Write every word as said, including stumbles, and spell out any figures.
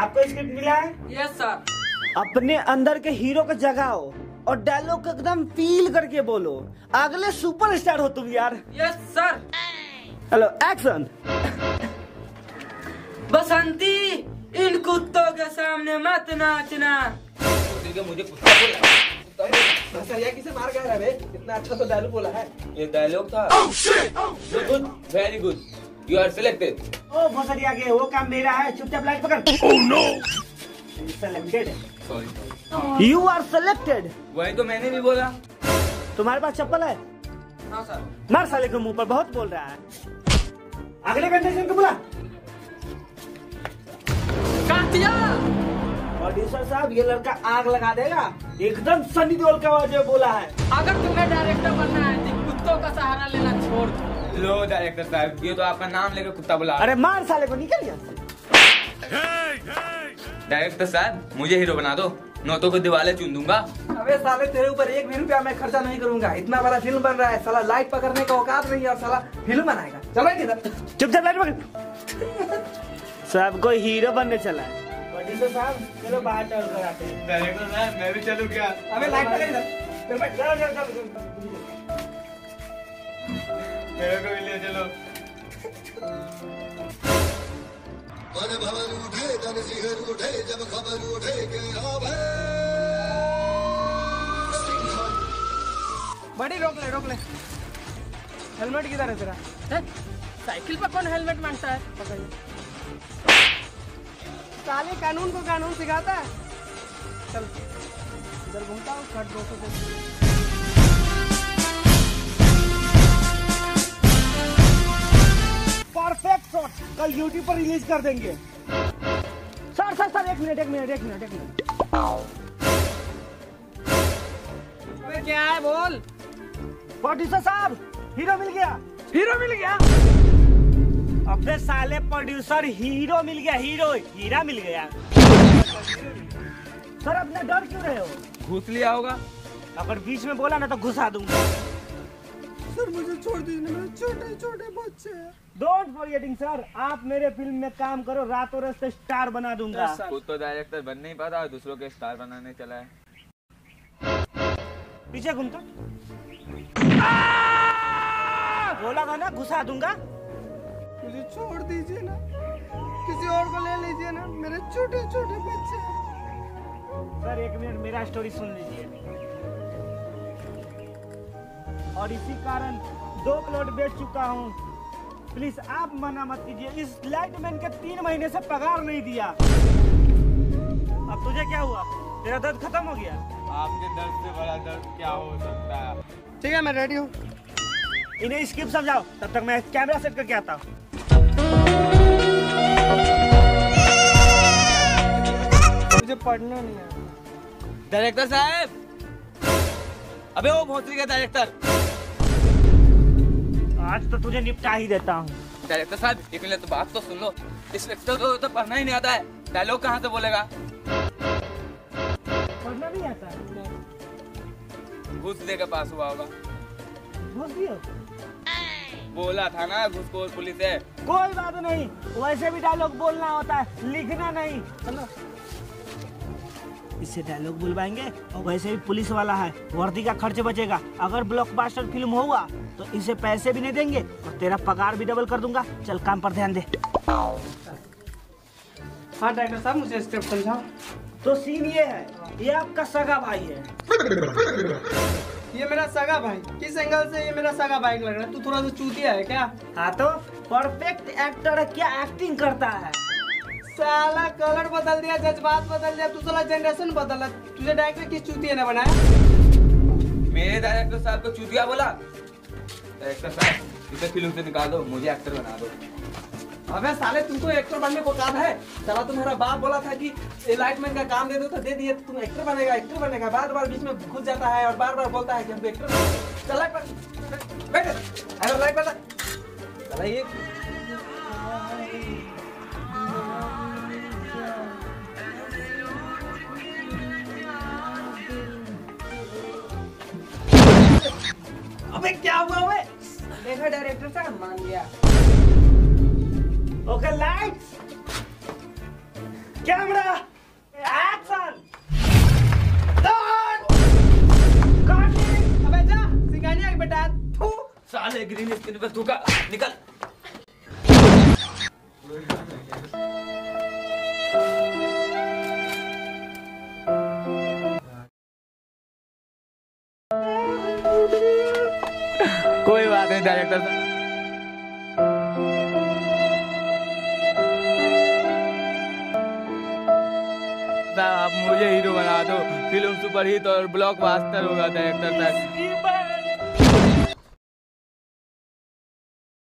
आपको स्क्रिप्ट मिला है? Yes sir. अपने अंदर के हीरो को जगाओ और डायलॉग एकदम फील करके बोलो, अगले सुपरस्टार हो तुम यार। Yes sir. Hello action. Basanti इन कुत्तों के सामने मत नाचना। मुझे कुत्ता बोला, किसे मार गया है बे? इतना अच्छा तो डायलॉग बोला है। ये डायलॉग था। Good, very good, you are selected. ओ भोसड़िया के, वो काम मेरा है, चुपचाप लाइट पकड़। Oh no, selected. Sorry, you are selected. वही तो मैंने भी बोला। तुम्हारे पास चप्पल है? हाँ सर। मार साले के मुंह पर, बहुत बोल रहा है। अगले कंटेस्टेंट को बुला। कातिया। ऑडिशन साहब, ये लड़का आग लगा देगा, एकदम सनी देओल का आवाज में बोला है। अगर तुम्हें डायरेक्टर बनना है तो कुत्तों का सहारा लेना छोड़ दो। लो डायरेक्टर साहब, ये तो आपका नाम लेकर कुत्ता बुला। अरे मार साले को, निकल यहाँ से। डायरेक्टर साहब, मुझे हीरो बना दो, नोटों को दिवाले चुन दूंगा। अबे साले, तेरे ऊपर एक भी रुपया मैं खर्चा नहीं करूंगा। इतना बड़ा फिल्म बन रहा है, साला लाइट पकड़ने का औकात नहीं है और साला फिल्म बनाएगा। चलो इधर, चुपचाप लाइट पकड़। सबको हीरो बनने चला है। डायरेक्टर साहब, चलो बाहर टहल कर आते हैं। डायरेक्टर साहब, मैं भी चलूं क्या? अबे लाइट पकड़ इधर। चल बैठ, चल चल चल। मेरे को भी ले चलो। बड़े भवर उठे, तन सिहर उठे, जब खबर उठे के आवे। बड़ी रोक ले, रोक ले। हेलमेट किधर है तेरा? साइकिल पर कौन हेलमेट मांगता है? पकड़िए। साले कानून को कानून सिखाता है। चल इधर घूमता हूँ, खट दो सौ। परफेक्ट शॉट, कल यूट्यूब पर रिलीज कर देंगे। सर सर सर, एक मिनट एक मिनट एक मिनट एक मिनट। अबे क्या है बोल। प्रोड्यूसर साहब, हीरो मिल गया। हीरो मिल गया? अपने साले प्रोड्यूसर, हीरो मिल गया। हीरो हीरा मिल गया। सर, अपना डर क्यों रहे हो? घुस लिया होगा। अगर बीच में बोला ना तो घुसा दूंगा। सर मुझे छोड़ दीजिए, मेरे छोटे छोटे बच्चे हैं। डोंट फॉरगेटिंग सर, आप मेरे फिल्म में काम करो, रातों रात से स्टार बना दूंगा। खुद तो डायरेक्टर बन नहीं पाता और दूसरों के स्टार बनाने चला है। पीछे घूमता बोला था ना, घुसा दूंगा। मुझे छोड़ दीजिए ना, किसी और को ले लीजिए ना, मेरे छोटे छोटे बच्चे। सर एक मिनट, मेरा स्टोरी सुन लीजिए। और इसी कारण दो करोड़ बेच चुका हूँ। प्लीज आप मना मत कीजिए। इस लाइटमैन के तीन महीने से पगार नहीं दिया। अब तुझे क्या हुआ? तेरा दर्द खत्म हो गया? आपके दर्द से बड़ा दर्द क्या हो सकता है? ठीक है, मैं रेडी हूँ। इन्हें स्क्रिप्ट समझाओ, तब तक मैं कैमरा सेट करके आता हूँ। मुझे पढ़ना नहीं है। डायरेक्टर साहब, अबे वो भोसड़ी का डायरेक्टर, आज तो तुझे निपटा ही देता हूँ। डायरेक्टर साहब एक मिनट, तो बात तो सुन लो। इस डायरेक्टर को तो पढ़ना ही नहीं आता है, डायलॉग कहाँ से बोलेगा? पढ़ना नहीं आता है। भोसड़ी के पास हुआ होगा। भोसड़ी हो? बोला था ना घुसखोर पुलिस है। कोई बात नहीं, वैसे भी डायलॉग बोलना होता है, लिखना नहीं। चलो इससे डायलॉग बुलवाएंगे और वैसे भी पुलिस वाला है, वर्दी का खर्च बचेगा। अगर ब्लॉकबस्टर फिल्म होगा तो इसे पैसे भी नहीं देंगे और तेरा पगार भी डबल कर दूंगा। चल काम पर ध्यान दे। हाँ डायरेक्टर साहब, मुझे स्क्रिप्ट समझाओ। तो सीन ये है, ये आपका सगा भाई है। ये मेरा सगा भाई? किस एंगल से ये मेरा सगा भाई लग रहा है? तू थोड़ा सा चूतिया है क्या? हाँ तो परफेक्ट एक्टर है, क्या एक्टिंग करता है। साला कलर बदल दिया, जज्बात बदल दिया, तू साला जनरेशन बदला। तुझे डायरेक्टर किस चूतिया ने बनाया? मेरे डायरेक्टर साहब को चूतिया बोला? डायरेक्टर साहब इसे फिल्म से निकाल दो, मुझे एक्टर बना दो। अबे साले, तुमको एक्टर बनने को काम है? साला तुम्हारा बाप बोला था कि एलाइटमेंट का काम दे दो तो दे दिए, तो तुम एक्टर बनेगा एक्टर बनेगा। बार बार बीच में घुस जाता है और बार बार बोलता है कि हमको एक्टर चला बैठ। हेलो लाइक बता चला। ये अबे क्या हुआ? हुआ देखा डायरेक्टर साहब मान गया। Okay lights. Camera action. अबे जा सिंगानिया के बेटा, थू साले ग्रीन स्क्रीन पे थूका, निकल। कोई बात नहीं डायरेक्टर साहब, आप मुझे हीरो बना दो, फिल्म सुपरहिट और ब्लॉकबस्टर होगा डायरेक्टर साहब।